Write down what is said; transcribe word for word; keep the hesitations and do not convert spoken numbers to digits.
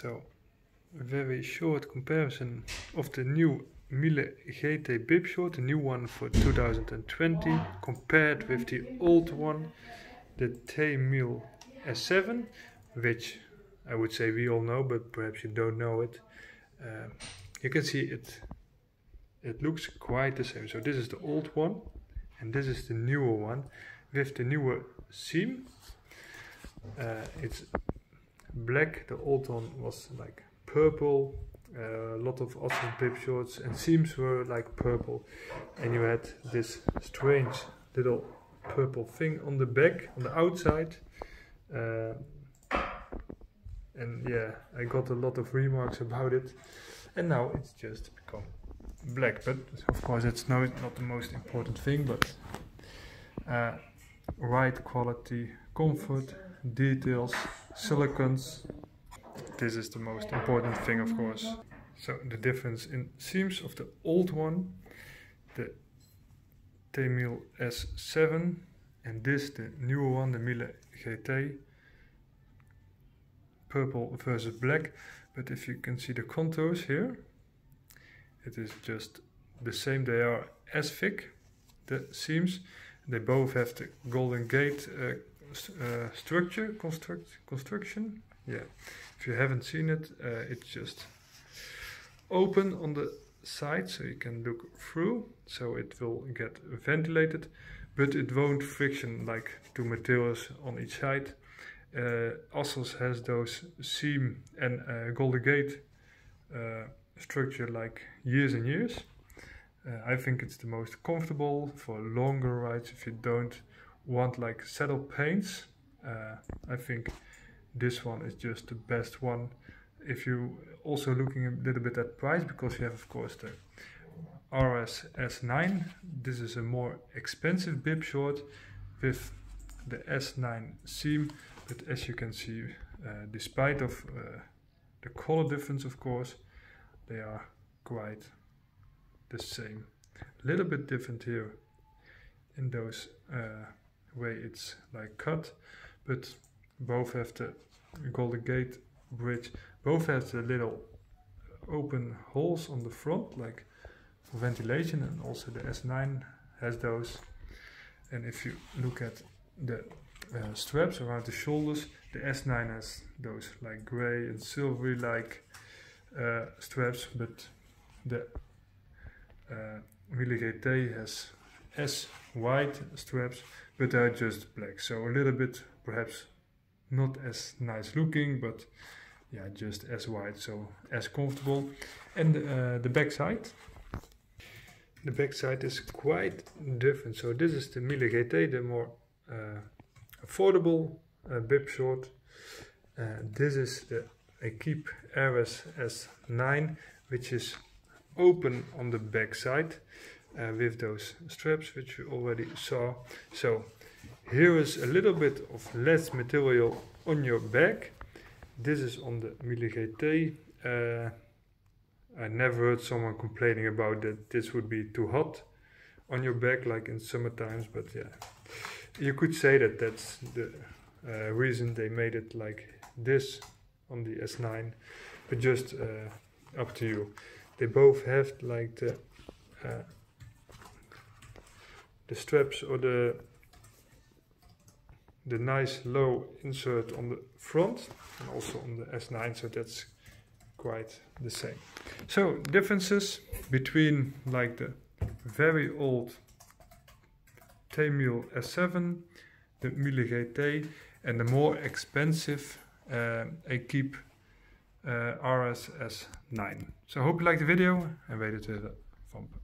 So, very short comparison of the new Mille G T Bibshort, the new one for two thousand twenty, compared with the old one, the T.Milleshort S seven, which I would say we all know, but perhaps you don't know it. Uh, you can see it, it looks quite the same. So this is the old one, and this is the newer one, with the newer seam. Uh, it's black, the old one was like purple. Uh, a lot of awesome bib shorts and seams were like purple, and you had this strange little purple thing on the back, on the outside. Uh, and yeah, I got a lot of remarks about it, and now it's just become black, but of course it's no, not the most important thing. But uh, ride quality, comfort, details, silicons, this is the most important thing, of course. So the difference in seams of the old one, the T.Milleshort S seven, and this, the newer one, the Mille G T, purple versus black. But if you can see the contours here, it is just the same. They are as thick, the seams. They both have the Golden Gate uh, uh, structure, construct, construction. Yeah, if you haven't seen it, uh, it's just open on the side, so you can look through, so it will get ventilated, but it won't friction like two materials on each side. Uh, Assos has those seam and uh, Golden Gate uh, structure like years and years. Uh, I think it's the most comfortable for longer rides if you don't want like saddle pains. Uh, I think this one is just the best one. If you also looking a little bit at price, because you have of course the R S S nine. This is a more expensive Bibshort with the S nine seam, but as you can see, uh, despite of uh, the color difference, of course, they are quite the same. A little bit different here in those uh, way it's like cut, but both have the Golden Gate bridge, both have the little open holes on the front like for ventilation, and also the S nine has those. And if you look at the uh, straps around the shoulders, the S nine has those like grey and silvery like uh, straps, but the uh, Mille G T has S white straps, but they're just black, so a little bit perhaps not as nice looking, but yeah, just as wide, so as comfortable. And uh, the back side, the back side is quite different. So this is the Mille G T, the more uh, affordable uh, Bibshort. Uh, this is the Equipe R S S nine, which is open on the back side uh, with those straps which we already saw. So here is a little bit of less material on your back. This is on the Mille G T. Uh, I never heard someone complaining about that this would be too hot on your back like in summer times, but yeah, you could say that that's the uh, reason they made it like this on the S nine, but just uh, up to you. They both have like the, uh, the straps or the the nice low insert on the front, and also on the S nine, so that's quite the same. So differences between like the very old T.Milleshort S seven, the Mille G T, and the more expensive uh, Equipe uh, R S S nine. So hope you liked the video, and weet het weer van.